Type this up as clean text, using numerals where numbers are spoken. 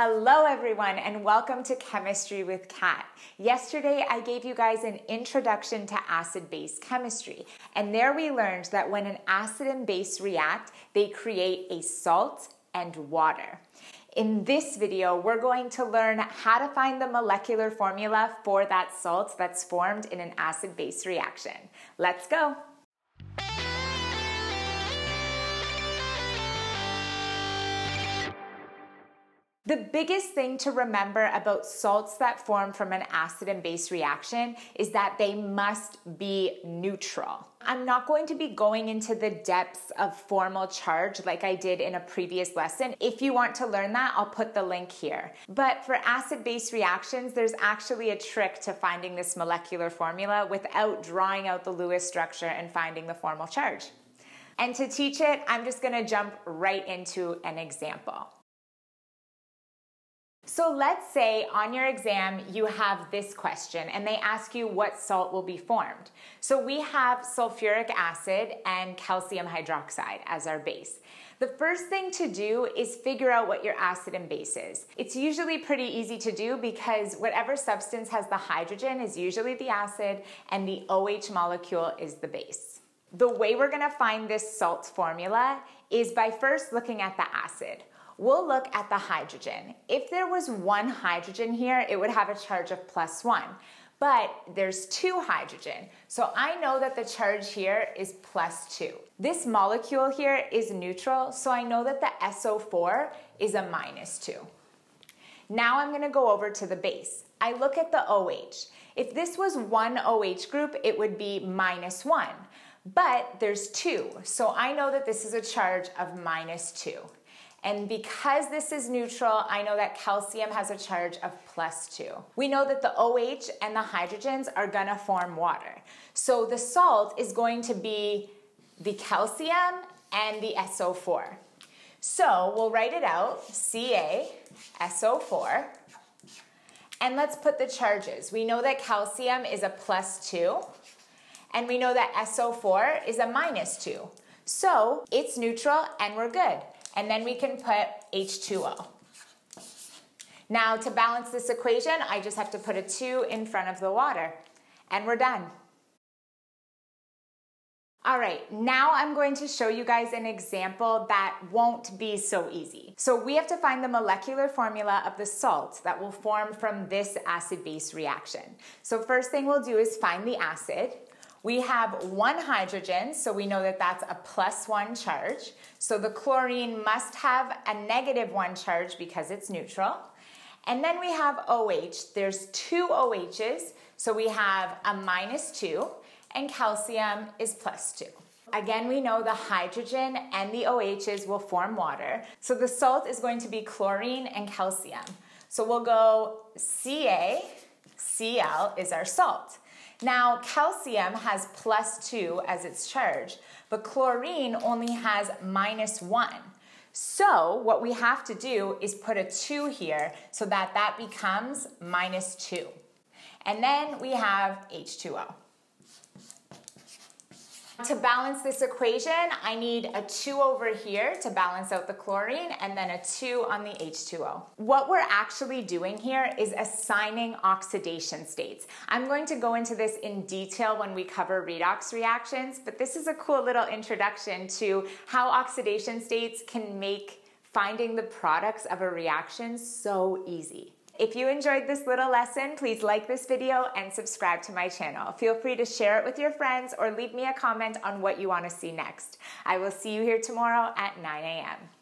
Hello everyone and welcome to Chemistry with Cat. Yesterday I gave you guys an introduction to acid-base chemistry, and there we learned that when an acid and base react, they create a salt and water. In this video, we're going to learn how to find the molecular formula for that salt that's formed in an acid-base reaction. Let's go! The biggest thing to remember about salts that form from an acid and base reaction is that they must be neutral. I'm not going to be going into the depths of formal charge like I did in a previous lesson. If you want to learn that, I'll put the link here. But for acid-base reactions, there's actually a trick to finding this molecular formula without drawing out the Lewis structure and finding the formal charge. And to teach it, I'm just going to jump right into an example. So let's say on your exam you have this question and they ask you what salt will be formed. So we have sulfuric acid and calcium hydroxide as our base. The first thing to do is figure out what your acid and base is. It's usually pretty easy to do because whatever substance has the hydrogen is usually the acid and the OH molecule is the base. The way we're going to find this salt formula is by first looking at the acid. We'll look at the hydrogen. If there was one hydrogen here, it would have a charge of +1, but there's two hydrogen. So I know that the charge here is +2. This molecule here is neutral, so I know that the SO4 is a -2. Now I'm gonna go over to the base. I look at the OH. If this was one OH group, it would be -1, but there's two. So I know that this is a charge of -2. And because this is neutral, I know that calcium has a charge of +2. We know that the OH and the hydrogens are gonna form water. So the salt is going to be the calcium and the SO4. So we'll write it out, CaSO4, and let's put the charges. We know that calcium is a +2, and we know that SO4 is a -2. So it's neutral and we're good. And then we can put H2O. Now to balance this equation, I just have to put a 2 in front of the water, and we're done. All right, now I'm going to show you guys an example that won't be so easy. So we have to find the molecular formula of the salt that will form from this acid-base reaction. So first thing we'll do is find the acid. We have one hydrogen, so we know that that's a +1 charge. So the chlorine must have a -1 charge because it's neutral. And then we have OH. There's two OHs, so we have a -2, and calcium is +2. Again, we know the hydrogen and the OHs will form water. So the salt is going to be chlorine and calcium. So we'll go CaCl is our salt. Now, calcium has +2 as its charge, but chlorine only has -1. So what we have to do is put a 2 here so that that becomes -2. And then we have H2O. To balance this equation, I need a 2 over here to balance out the chlorine and then a 2 on the H2O. What we're actually doing here is assigning oxidation states. I'm going to go into this in detail when we cover redox reactions, but this is a cool little introduction to how oxidation states can make finding the products of a reaction so easy. If you enjoyed this little lesson, please like this video and subscribe to my channel. Feel free to share it with your friends or leave me a comment on what you want to see next. I will see you here tomorrow at 9 a.m.